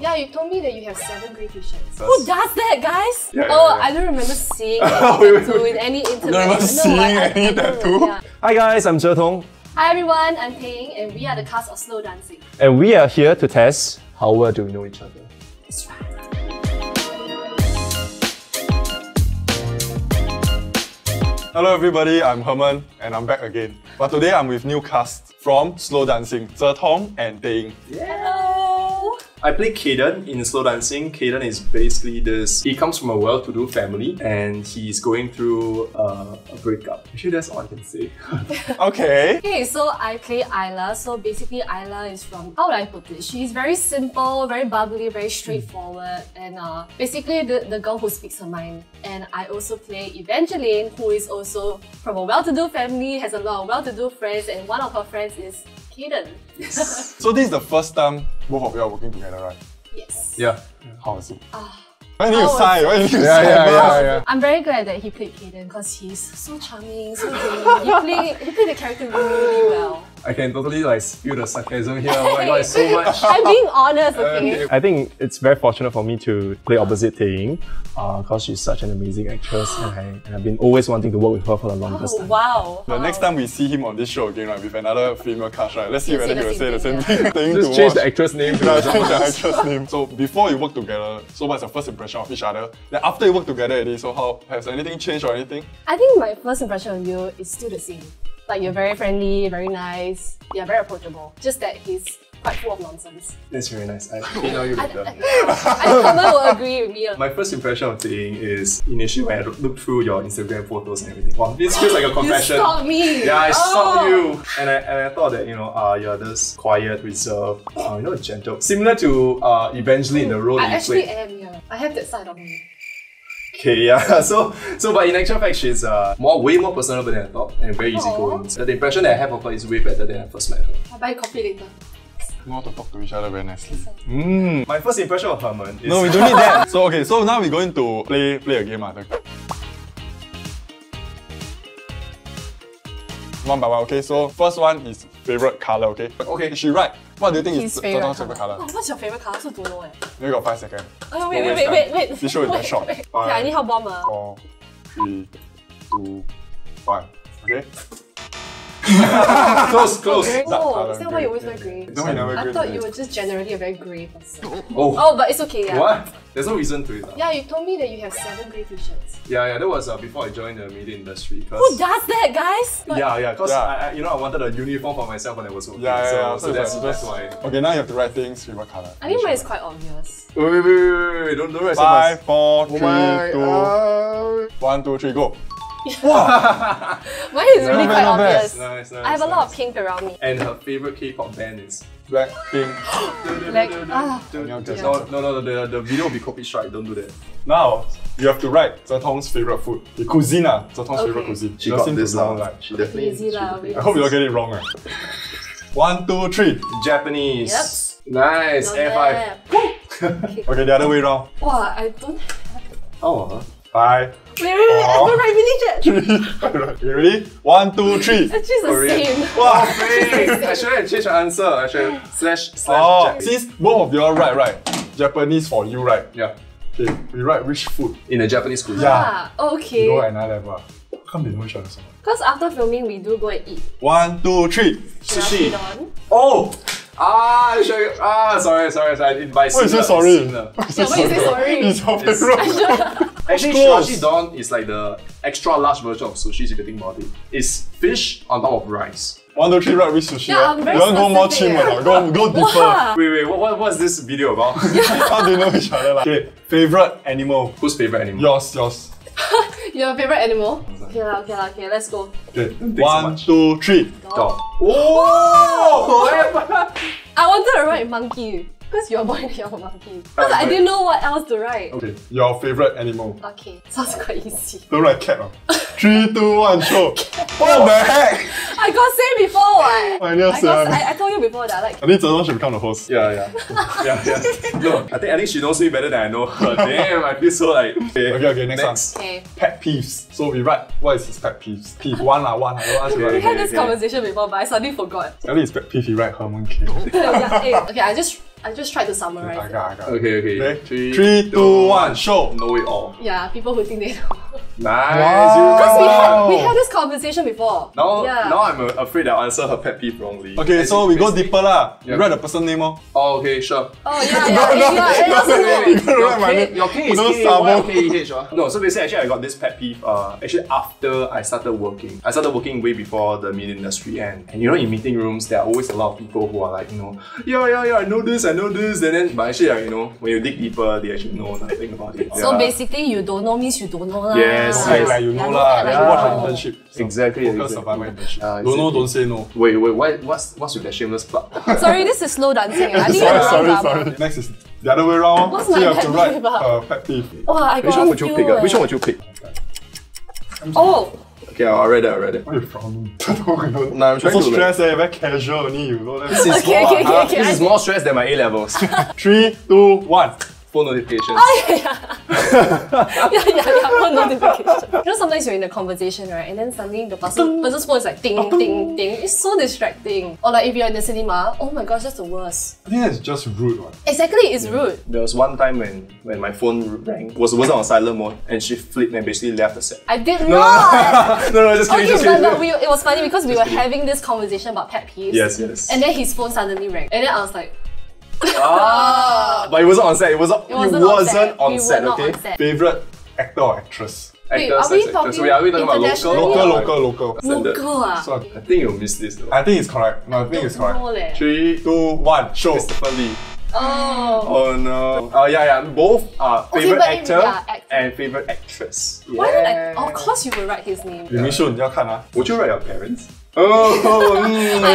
Yeah, you told me that you have 7 great t-shirts. Who does that, guys? Yeah, I don't remember seeing any tattoo in any interview. Yeah. Hi guys, I'm Ze Tong. Hi everyone, I'm Tay Ying, and we are the cast of Slow Dancing. And we are here to test how well do we know each other. That's right. Hello everybody, I'm Herman and I'm back again. But today I'm with new cast from Slow Dancing, Ze Tong and Tay Ying. Hello! I play Kaden in Slow Dancing. Kaden is basically this, he comes from a well-to-do family and he's going through a breakup. Actually, that's all I can say. Okay. Okay, so I play Isla. So basically Isla is from, how would I put it? She's very simple, very bubbly, very straightforward and basically the girl who speaks her mind. And I also play Evangeline, who is also from a well-to-do family, has a lot of well-to-do friends, and one of her friends is Kaden. Yes. So this is the first time both of you are working together, right? Yes. Yeah. How was it? I'm very glad that he played Kaden because he's so charming, so good. He played the character really well. I can totally like feel the sarcasm here. Oh my god, so much. I'm being honest, okay? I think it's very fortunate for me to play opposite Tay Ying because she's such an amazing actress and I've been always wanting to work with her for the longest time. Wow! The next time we see him on this show again, right, with another female cast, right? Let's see whether he will say the same thing. Just change the actress name. So before you work together, so what's your first impression of each other? Then after you work together already, so how has anything changed or anything? I think my first impression of you is still the same. Like, you're very friendly, very nice, yeah, very approachable. Just that he's quite full of nonsense. That's very nice. I think now you better. I will agree with me. My first impression of Tay Ying is initially when I looked through your Instagram photos and everything. Wow, this feels like a confession. You stalked me! Yeah, I stalked you! And I thought that, you know, you're this quiet, reserved, you know, gentle. Similar to Evangeline in the role that you played. I actually am, yeah. I have that side of me. Okay, yeah. So, but in actual fact, she's way more personable than I thought and very easygoing. So the impression that I have of her is way better than I first met her. I'll buy a coffee later. We want to talk to each other very nicely. Mm. My first impression of Herman is... No, we don't need that. So, okay, so now we're going to play a game. One by one, okay? So, first one is favourite colour, okay? Okay, she right. What do you think is Ze Tong's favourite colour? Oh, what's your favourite colour? I also don't know. You got 5 seconds. Oh, wait. This show is that short. Okay, I need help bomb. 4, 3, 2, 1. Okay? Close. Okay. Oh, is that why you always wear grey? No, I thought you were just generally a very grey person. Oh, but it's okay, yeah. What? There's no reason to it. Yeah, you told me that you have 7 grey t-shirts. Yeah, that was before I joined the media industry. Who does that, guys? But yeah, because you know, I wanted a uniform for myself when I was working. So that's why. Okay, now you have to write things with what colour. I think mine is quite obvious. Wait, don't write so much. 5, 4, 3, 2, 1, 2, 3, go. Wow! Mine is really quite obvious. Nice, I have a lot of pink around me. And her favourite K-pop band is Blackpink. No, the video will be copyrighted, don't do that. Now, you have to write Ze Tong's favourite food. The cuisine, Ze Tong's favourite cuisine. She got this wrong, right? She definitely. I hope you don't get it wrong, right? 1, 2, 3. Japanese. Yep. Nice, F5. Okay, the other way round. Wow, I don't have it. Oh, 5. Wait, I don't write religion! 3, ready? 1, 2, 3! It's just the same! Wow, fake! I shouldn't change my answer, I should / Japanese. Since both of you are right? Japanese for you, right? Yeah. Okay, we write which food? In a Japanese cuisine. Yeah. Okay. Go another level. Can't be no each other so much. Because after filming, we do go and eat. 1, 2, 3! Sushi! Oh! Sorry, I didn't buy sushi. Why is it sorry? Why is it sorry? Actually, Shashidon is like the extra large version of sushi if you think about it. It's fish on top of rice. 1, 2, 3, right with sushi. Yeah, you want to go more cheap or not? Go deeper. Wait, what's this video about? How do you know each other? Okay, favourite animal. Whose favourite animal? Yours. Your favourite animal? Okay, let's go. Okay, 1, 2, 3. Dog. Whoa! I wanted to write monkey. Because you're born and you're a monkey. Because I didn't know what else to write. Okay, your favourite animal. Okay, sounds quite easy. Don't write cat. 3, 2, 1, show. What the heck? I got say before what? I told you before that. Like, I think Ze Tong should become the host. Yeah. No, I think she knows me better than I know her. Damn, I feel so like... Okay, next one. Okay. Pet peeves. So we write, what is his pet peeves? Peeve, one. I don't ask you. We had this conversation before, but I suddenly forgot. I think it's pet peeve, he write Herman K. Okay, I just... I just tried to summarize it. I got. Okay. Three, two, one, show! Know it all. Yeah, people who think they know. Nice! Wow. Because we had this conversation before. Now I'm afraid I'll answer her pet peeve wrongly. Okay, and so we go deeper lah. You write the person name oh. Oh, okay, sure. Oh, yeah. Your K is K-A-Y-K-E-H. No, so basically actually I got this pet peeve actually after I started working. I started working way before the media industry and you know in meeting rooms there are always a lot of people who are like, you know, yeah, I know this and then but actually like, you know, when you dig deeper they actually know nothing about it. So basically you don't know means you don't know lah. Yes. Like you know lah, watch the internship. Exactly. Don't say no. Wait, what's with that shameless plug? Sorry, this is slow dancing. I think sorry. Next is the other way around. What's so you have to write pet peeve. Oh, I got Which one would you pick? Oh! Okay, I read it. Why are you frowning? Nah, I'm trying to stress like... very casual only, you know that. This is more stress than my A-levels. 3, 2, 1. Phone notifications. Oh, yeah, phone notifications. You know, sometimes you're in a conversation, right? And then suddenly the person's phone is like ding, ding, ding. It's so distracting. Or like if you're in the cinema, oh my gosh, that's the worst. I think that's just rude, right? Exactly, it's rude. There was one time when my phone rang, it wasn't on silent mode, and she flipped and basically left the set. I did not! No, just kidding. It was funny because we were having this conversation about pet peeves. Yes. And then his phone suddenly rang. And then I was like, but it wasn't on set. It wasn't on set. Okay. On set. Favorite actor or actress? Wait, are we talking about local? I think you'll miss this though. I think it's correct. No, I think it's correct. 3, 2, 1. Show. Christopher Lee. Oh no. Both are favorite actor and favorite actress. Yeah. Of course you will write his name. Would you write your parents? I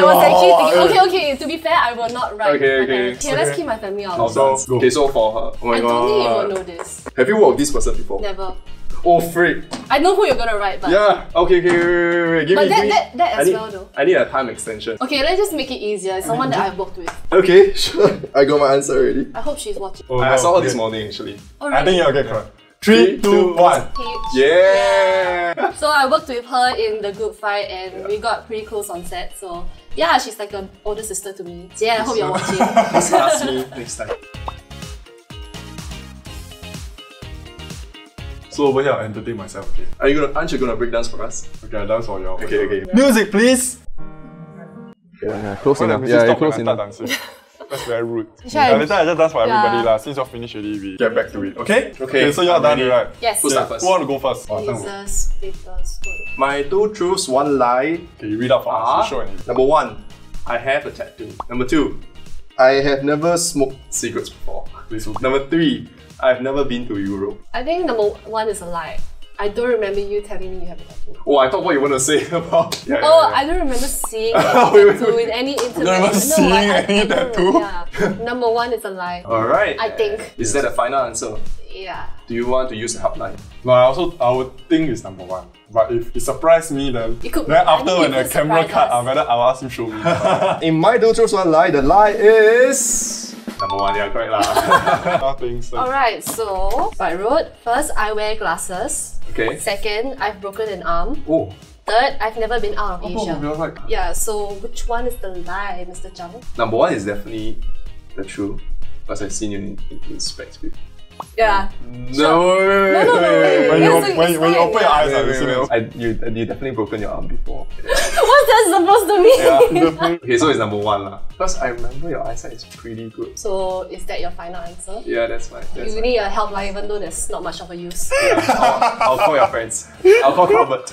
was actually thinking, okay, to be fair, I will not write. Okay, let's keep my family out of this. Okay, so for her, I don't think you will know this. Have you worked with this person before? Never. Oh, freak. I know who you're gonna write, but... Yeah, okay, give me that as well though. I need a time extension. Okay, let's just make it easier. Someone that I've worked with. Okay, sure. I got my answer already. I hope she's watching. Oh, I saw her this morning actually. I think you'll get correct. 3, 2, 1. Yeah! So I worked with her in The Good Fight and we got pretty close on set. So yeah, she's like an older sister to me. Yeah, I hope you're watching. Just ask me next time. So over here, I entertain myself. Okay. Aren't you gonna break dance for us? Okay, I dance for you. Okay. Music, please. Close enough. That's very rude. Later I just dance for everybody lah. Since you're finished already, we get back to it. Okay, so you're done right? Yes. Who's first? Who want to go first? Jesus, paper, stone. My 2 truths, 1 lie. Okay, you read out for us. Show anything. Number 1, I have a tattoo. Number 2, I have never smoked cigarettes before. Number 3, I've never been to Europe. I think number 1 is a lie. I don't remember you telling me you have a tattoo. Oh, I thought what you want to say about... I don't remember seeing any tattoo in any interview. I don't remember seeing any tattoo? Yeah. Number 1 is a lie. Alright. I think. Is that a final answer? Yeah. Do you want to use a helpline? No, I would think it's number 1. But if it surprised me, then after when the camera cut, I'll ask him to show me. In my 2 truths, 1 lie, the lie is... Number 1, yeah, correct lah. Nothing. Alright, so I wrote, first, I wear glasses. Okay. Second, I've broken an arm. Oh. Third, I've never been out of Asia. Oh, you're right. Yeah, so which one is the lie, Mr. Zhang? Number 1 is definitely the truth, because I've seen you in specs before. Yeah. No. When you open your eyes, you definitely broken your arm before. What's that supposed to mean? Yeah. Okay, so it's number 1 lah. Plus, I remember your eyesight is pretty good. So is that your final answer? Yeah, that's fine. You need a helpline, even though there's not much of a use. Yeah, I'll call your friends. I'll call Robert.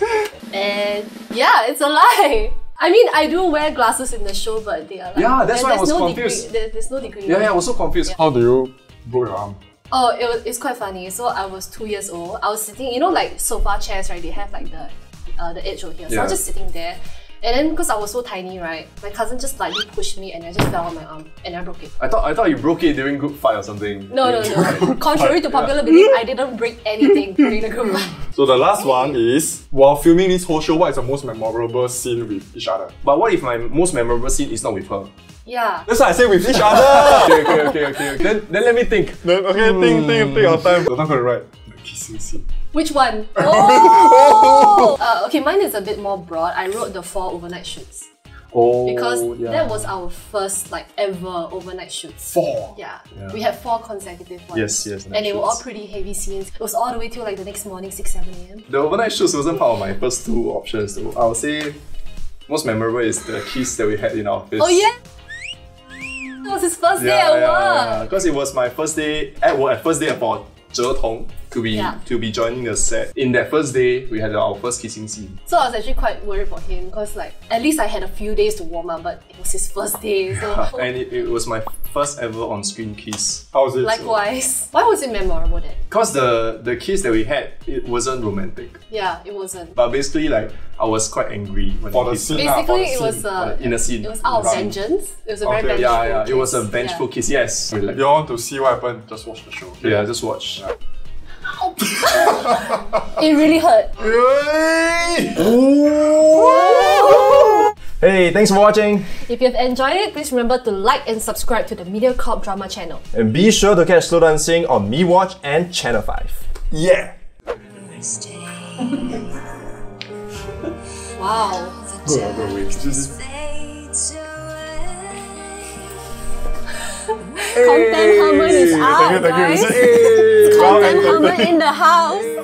And yeah, it's a lie. I mean, I do wear glasses in the show, but they are like... Yeah, that's why I was confused. There's no degree. Yeah, I was so confused. Yeah. How do you broke your arm? Oh, it's quite funny. So I was 2 years old. I was sitting, you know, like sofa chairs, right? They have like the edge over here. So I was just sitting there. And then because I was so tiny, right, my cousin just lightly pushed me and I just fell on my arm and I broke it. I thought you broke it during Good Fight or something. No. Contrary to popular belief, I didn't break anything during the Good Fight. So the last one is, while filming this whole show, what is the most memorable scene with each other? But what if my most memorable scene is not with her? Yeah. That's why I say with each other! Okay. Then let me think. Think your time. You're not gonna write the kissing scene. Which one? Oh! Okay, mine is a bit more broad. I wrote the 4 overnight shoots. Oh, because that was our first like ever overnight shoots. Four? Yeah. We had four consecutive ones. Yes, yes. And they were all pretty heavy scenes. It was all the way till like the next morning, 6, 7 a.m. The overnight shoots wasn't part of my first two options though. I would say most memorable is the kiss that we had in our office. Oh yeah? That was his first day at work. Yeah, because it was my first day at work, first day at board. Ze Tong to be joining the set. In that first day, we had our first kissing scene. So I was actually quite worried for him because like at least I had a few days to warm up, but it was his first day. So and it was my first ever on-screen kiss. How was it? Likewise. Why was it memorable then? Because the kiss that we had, it wasn't romantic. Yeah, it wasn't. But basically like I was quite angry when for the scene. Basically, it was in a scene. It was out of vengeance. It was a very vengeful kiss. It was a vengeful kiss. Yes. You want to see what happened? Just watch the show. Okay? Yeah, just watch. Yeah. It really hurt. Hey, thanks for watching. If you've enjoyed it, please remember to like and subscribe to the MediaCorp Drama channel. And be sure to catch Slow Dancing on MeWatch and Channel 5. Yeah. Wow. Content Herman is out, guys. Content Herman in the house.